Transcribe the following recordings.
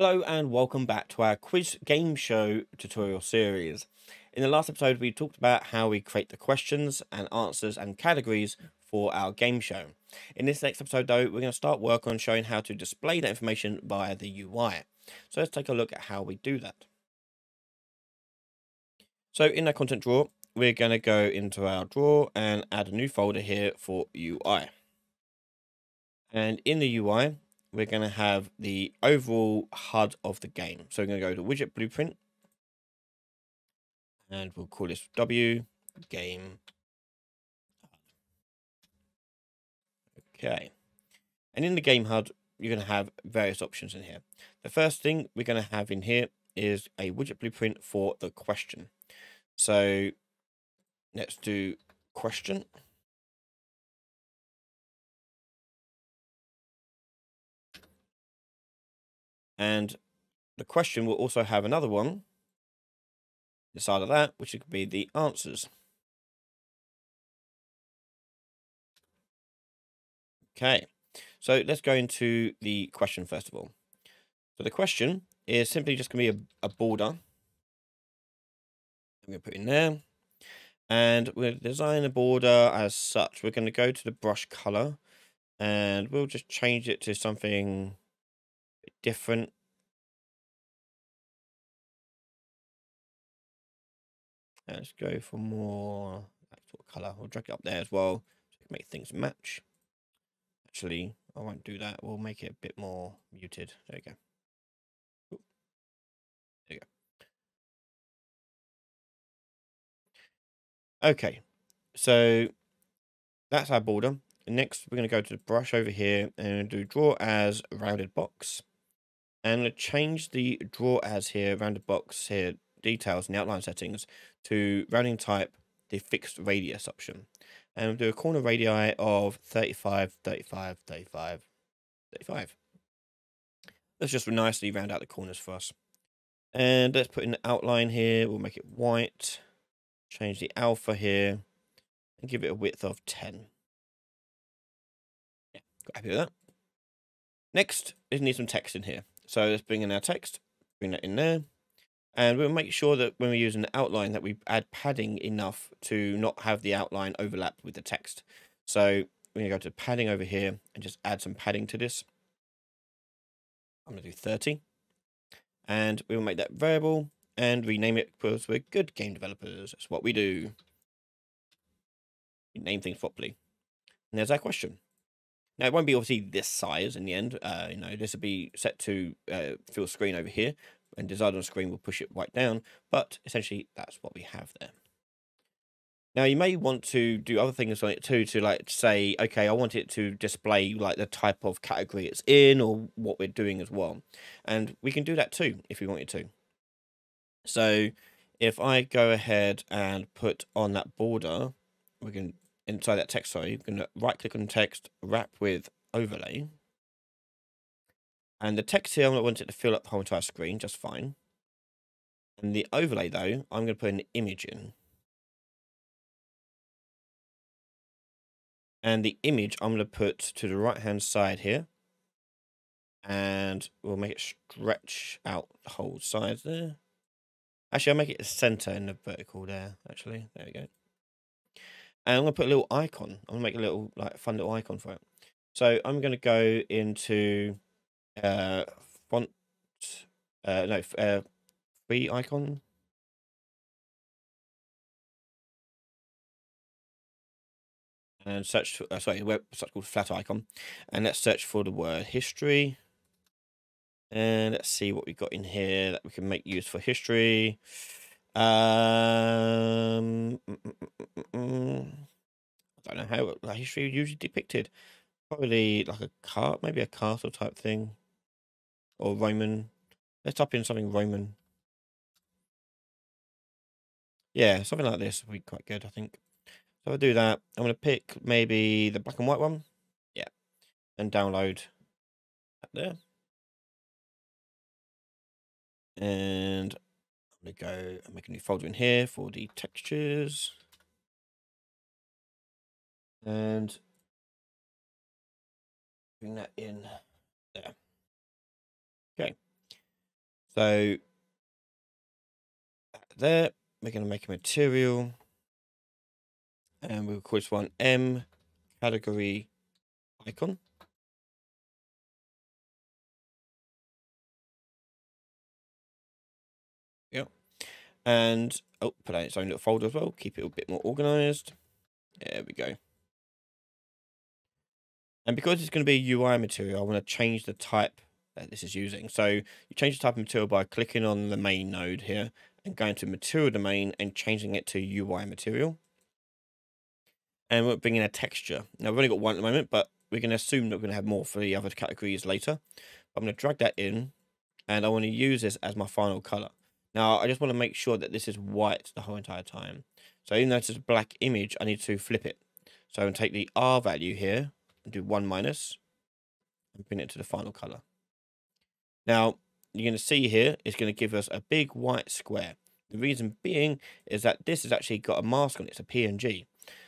Hello and welcome back to our quiz game show tutorial series. In the last episode we talked about how we create the questions and answers and categories for our game show. In this next episode though, we're going to start work on showing how to display that information via the UI. So let's take a look at how we do that. So in our content drawer, we're going to go into our drawer and add a new folder here for UI. And in the UI, we're going to have the overall HUD of the game. So we're going to go to widget blueprint and we'll call this W game. Okay. And in the game HUD, you're going to have various options in here. The first thing we're going to have in here is a widget blueprint for the question. So let's do question. And the question will also have another one inside of that, which could be the answers. Okay, so let's go into the question first of all. So the question is simply just going to be a border. I'm going to put in there. And we'll design a border as such. We're going to go to the brush color and we'll just change it to something different. Let's go for more sort of color. We'll drag it up there as well so we can make things match. Actually, I won't do that. We'll make it a bit more muted. There we go. Ooh. There you go. Okay, so that's our border. Next, we're going to go to the brush over here and do draw as rounded box. And I'm going to change the draw as here, rounded box here, details and the outline settings to rounding type, the fixed radius option. And we'll do a corner radii of 35, 35, 35, 35. Let's just nicely round out the corners for us. And let's put in the outline here. We'll make it white, change the alpha here, and give it a width of 10. Yeah, got happy with that. Next, we need some text in here. So let's bring in our text, bring that in there. And we'll make sure that when we're using the outline that we add padding enough to not have the outline overlap with the text. So we're going to go to padding over here and just add some padding to this. I'm going to do 30. And we'll make that variable and rename it because we're good game developers. That's what we do. We name things properly. And there's our question. Now, it won't be obviously this size in the end. This will be set to fill screen over here, and desired on screen will push it right down. But essentially, that's what we have there. Now, you may want to do other things on it too, to like say, okay, I want it to display like the type of category it's in or what we're doing as well. And we can do that too if we wanted to. So if I go ahead and put on that border, we can. Inside that text, sorry, you're going to right click on text, wrap with overlay. And the text here, I'm going to want it to fill up the whole entire screen, just fine. And the overlay though, I'm going to put an image in. And the image I'm going to put to the right hand side here. And we'll make it stretch out the whole side there. Actually, I'll make it the center in the vertical there, actually. There we go. And I'm going to put a little icon. I'm going to make a little, like, fun little icon for it. So I'm going to go into font, free icon. And search, website called flat icon. And let's search for the word history. And let's see what we've got in here that we can make use for history. I don't know how like history usually depicted. Probably like a cart, maybe a castle type thing, or Roman. Let's type in something Roman. Yeah, something like this would be quite good, I think. So I'll do that. I'm gonna pick maybe the black and white one. Yeah, and download that there. And I'm going to go and make a new folder in here for the textures. And bring that in there. Okay. So there, we're going to make a material, and we'll call this one M category icon. Yep. And oh, put out its own little folder as well. Keep it a bit more organized. There we go. And because it's going to be a UI material, I want to change the type that this is using. So you change the type of material by clicking on the main node here and going to material domain and changing it to UI material. And we're bringing a texture. Now we've only got one at the moment, but we're going to assume that we're going to have more for the other categories later. I'm going to drag that in, and I want to use this as my final color. Now I just want to make sure that this is white the whole entire time. So even though it's a black image, I need to flip it. So I'm going to take the R value here and do 1 minus and bring it to the final color. Now you're going to see here, it's going to give us a big white square. The reason being is that this has actually got a mask on it. It's a PNG.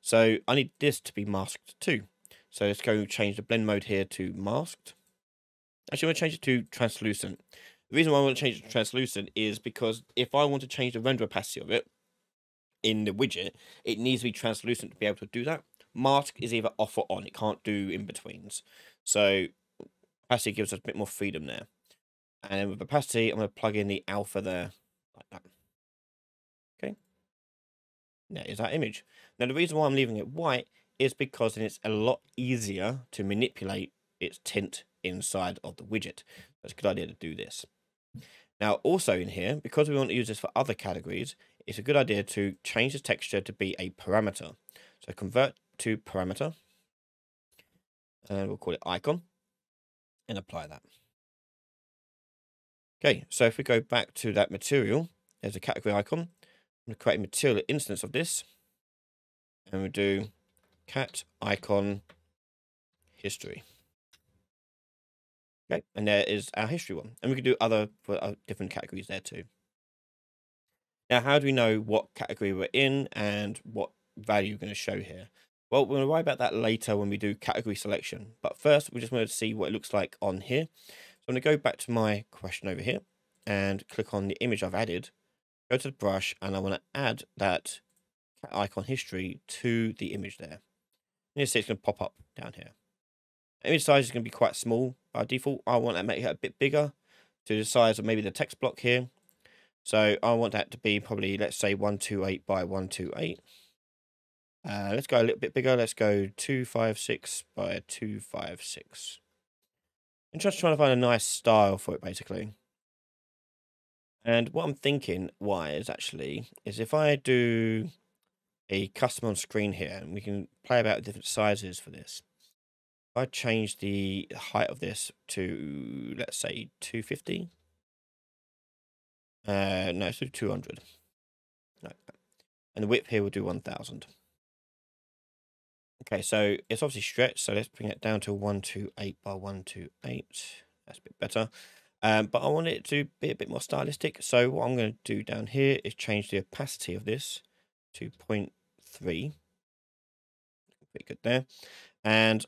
So I need this to be masked too. So let's go change the blend mode here to masked. Actually, I'm going to change it to translucent. The reason why I want to change it to translucent is because if I want to change the render opacity of it in the widget, it needs to be translucent to be able to do that. Mask is either off or on. It can't do in-betweens. So opacity gives us a bit more freedom there. And with opacity, I'm going to plug in the alpha there, like that. Okay. There is that image. Now, the reason why I'm leaving it white is because it's a lot easier to manipulate its tint inside of the widget. That's a good idea to do this. Now, also in here, because we want to use this for other categories, it's a good idea to change the texture to be a parameter. So convert to parameter, and we'll call it icon, and apply that. Okay, so if we go back to that material, there's a category icon. I'm going to create a material instance of this, and we'll do cat icon history. Okay, and there is our history one, and we can do other for different categories there too. Now, how do we know what category we're in and what value we're going to show here? Well, we're going to worry about that later when we do category selection. But first, we just want to see what it looks like on here. So I'm going to go back to my question over here and click on the image I've added, go to the brush, and I want to add that cat icon history to the image there. And you'll see it's going to pop up down here. Image size is going to be quite small by default. I want to make it a bit bigger to the size of maybe the text block here. So I want that to be probably, let's say, 128 by 128. Let's go a little bit bigger. Let's go 256 by 256. I'm just trying to find a nice style for it, basically. And what I'm thinking wise, actually, is if I do a custom on screen here, and we can play about with different sizes for this. If I change the height of this to, let's say, 250. No, so 200. No. And the width here will do 1000. Okay, so it's obviously stretched, so let's bring it down to 128 by 128. That's a bit better. But I want it to be a bit more stylistic. So what I'm going to do down here is change the opacity of this to 0.3. Pretty good there. And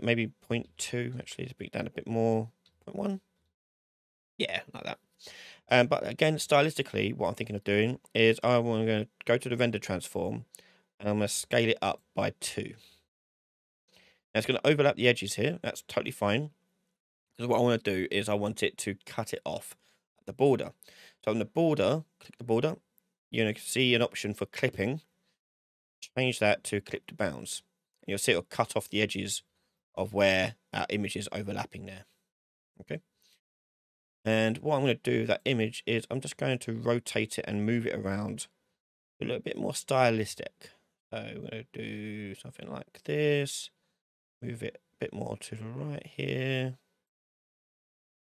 maybe 0.2, actually, to bring it down a bit more. 0.1. Yeah, like that. But again, stylistically, what I'm thinking of doing is I'm going to go to the render transform, and I'm going to scale it up by 2. Now it's going to overlap the edges here. That's totally fine. Because what I want to do is I want it to cut it off at the border. So on the border, click the border. You're going to see an option for clipping. Change that to clip to bounds. And you'll see it'll cut off the edges of where our image is overlapping there. Okay. And what I'm going to do with that image is I'm just going to rotate it and move it around a little bit more stylistic. So we're going to do something like this. Move it a bit more to the right here.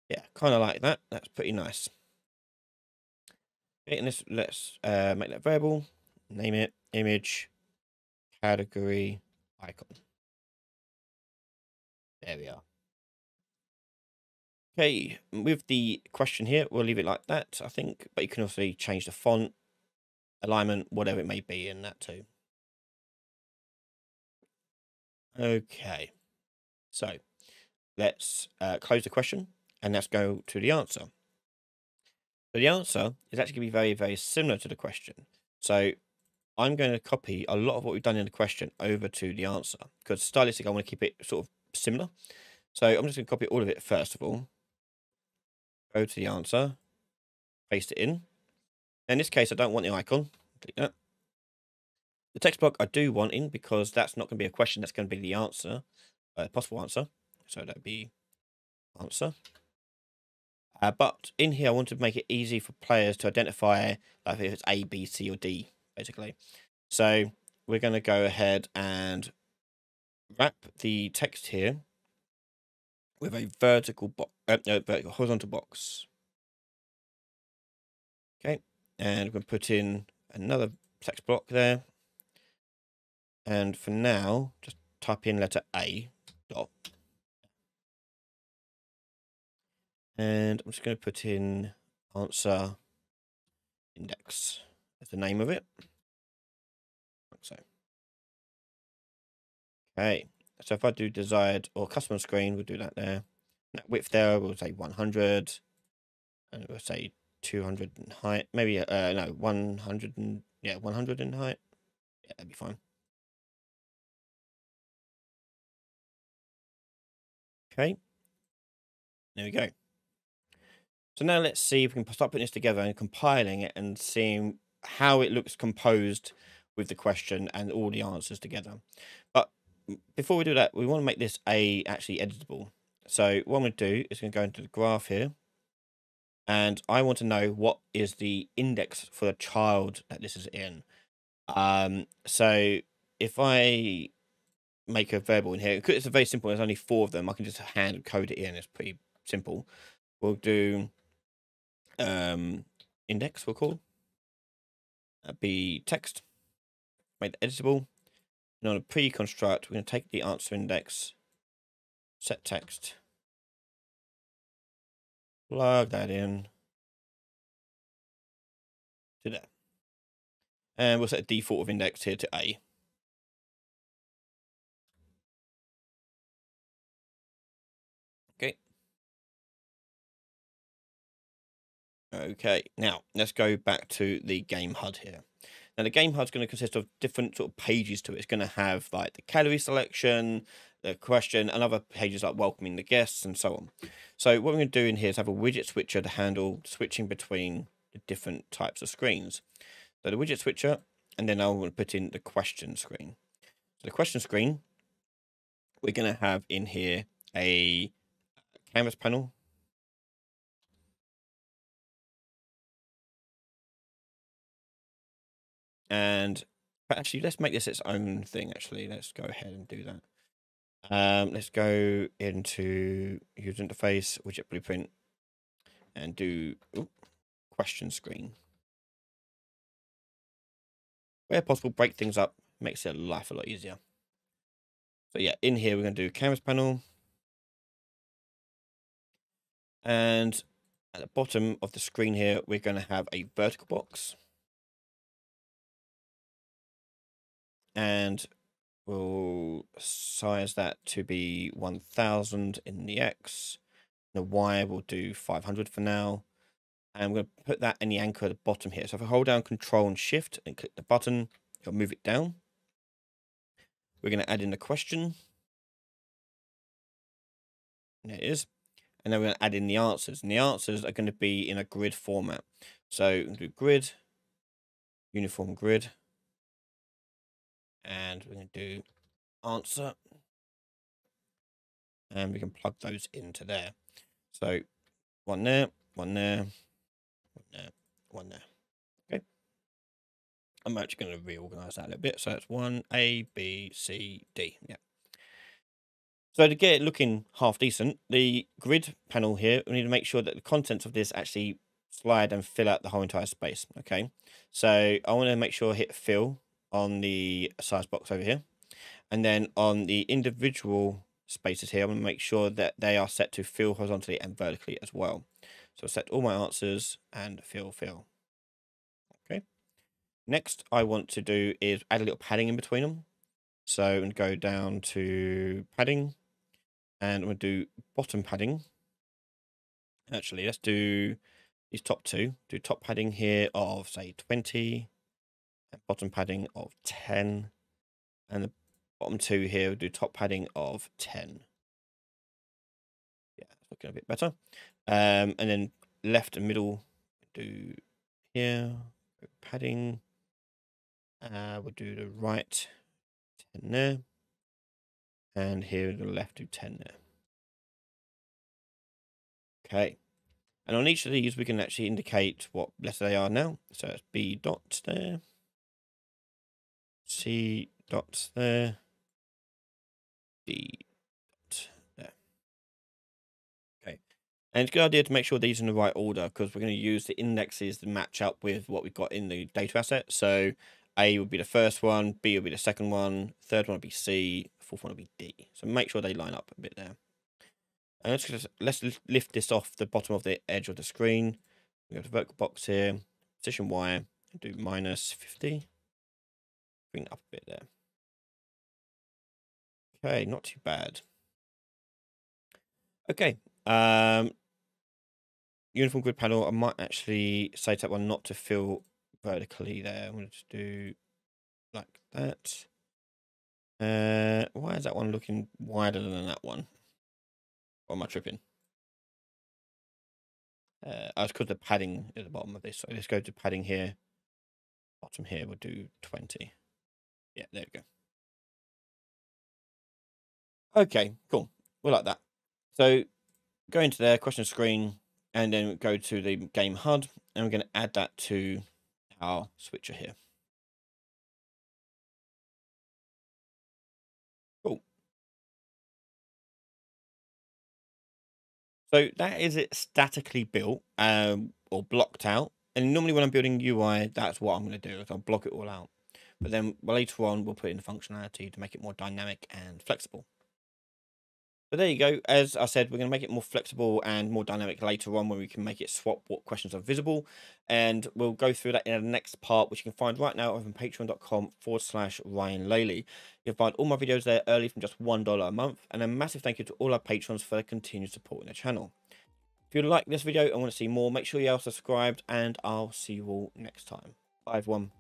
Yeah, kind of like that. That's pretty nice. Okay, and let's make that variable. Name it image category icon. There we are. Okay, with the question here, we'll leave it like that, I think. But you can also change the font, alignment, whatever it may be in that too. Okay, so let's close the question, and let's go to the answer. So the answer is actually going to be very, very similar to the question. So I'm going to copy a lot of what we've done in the question over to the answer, because stylistically I want to keep it sort of similar. So I'm just going to copy all of it first of all. Go to the answer, paste it in. In this case, I don't want the icon. Click that. The text block I do want in, because that's not going to be a question, that's going to be the answer, possible answer. So that'd be answer. But in here, I want to make it easy for players to identify, like if it's A, B, C, or D, basically. So we're going to go ahead and wrap the text here with a vertical box, horizontal box. Okay, and we're going to put in another text block there. And for now, just type in letter A dot. And I'm just going to put in answer index as the name of it. Like so. Okay, so if I do desired or custom screen, we'll do that there. And that width there, we'll say 100, and we'll say 200 in height. Maybe no, 100 and yeah, 100 in height. Yeah, that'd be fine. Okay, there we go. So now let's see if we can start putting this together and compiling it and seeing how it looks composed with the question and all the answers together. But before we do that, we want to make this actually editable. So what I'm going to do is going to go into the graph here, and I want to know what is the index for the child that this is in. So if I make a variable in here, it's very simple, there's only 4 of them, I can just hand code it in, it's pretty simple. We'll do index, we'll call that'd be text, make that editable. And on a pre-construct, we're going to take the answer index, set text, plug that in to there, and we'll set a default of index here to A. Okay, now let's go back to the game HUD here. Now the game HUD's going to consist of different sort of pages to it. It's going to have like the calorie selection, the question, and other pages like welcoming the guests and so on. So what we're going to do in here is have a widget switcher to handle switching between the different types of screens. So the widget switcher, and then I want to put in the question screen. So the question screen, we're going to have in here a canvas panel. And actually, let's make this its own thing. Actually, let's go ahead and do that. Let's go into user interface, widget blueprint, and do question screen. Where possible, break things up, makes their life a lot easier. So yeah, in here, we're going to do canvas panel. And at the bottom of the screen here, we're going to have a vertical box. And we'll size that to be 1000 in the X. The Y will do 500 for now. And we're going to put that in the anchor at the bottom here. So if I hold down Control and Shift and click the button, it'll move it down. We're going to add in the question. There it is. And then we're going to add in the answers. And the answers are going to be in a grid format. So we're going to do grid, uniform grid. And we're going to do answer, and we can plug those into there. So one there, one there, one there, one there. Okay. I'm actually going to reorganize that a little bit. So it's one, A, B, C, D. Yeah. So to get it looking half decent, the grid panel here, we need to make sure that the contents of this actually slide and fill out the whole entire space. Okay. So I want to make sure I hit fill on the size box over here, and then on the individual spaces here, I'm going to make sure that they are set to fill horizontally and vertically as well. So I'll set all my answers and fill. Okay, next I want to do is add a little padding in between them. So I'm going to go down to padding, and I'm going to do bottom padding. Actually, let's do these top two, do top padding here of say 20 and bottom padding of 10, and the bottom two here will do top padding of 10. Yeah, it's looking a bit better. And then left and middle do here padding. We'll do the right 10 there, and here the left do 10 there. Okay, and on each of these we can actually indicate what letter they are now. So it's B dot there, C dot there, D dot there. Okay, and it's a good idea to make sure these are in the right order, because we're going to use the indexes to match up with what we've got in the data asset. So A would be the first one, B would be the second one, third one would be C, fourth one would be D. So make sure they line up a bit there. And let's lift this off the bottom of the edge of the screen. We go to vertical box here, position Y, and do minus 50. Bring it up a bit there. Okay, not too bad. Okay, uniform grid panel, I might actually say that one not to fill vertically there. I'm going to just do like that. Why is that one looking wider than that one? Or am I tripping? I was called the padding at the bottom of this. So let's go to padding here. Bottom here, we'll do 20. Yeah, there we go. Okay, cool. We like that. So go into there, question screen, and then go to the game HUD, and we're going to add that to our switcher here. So that is it statically built or blocked out. And normally when I'm building UI, that's what I'm going to do. Is I'll block it all out. But then later on, we'll put in the functionality to make it more dynamic and flexible. But there you go. As I said, we're going to make it more flexible and more dynamic later on when we can make it swap what questions are visible. And we'll go through that in the next part, which you can find right now over on patreon.com/Ryan Laley. You'll find all my videos there early from just $1 a month. And a massive thank you to all our patrons for their continued support in the channel. If you like this video and want to see more, make sure you are subscribed, and I'll see you all next time. Bye, everyone.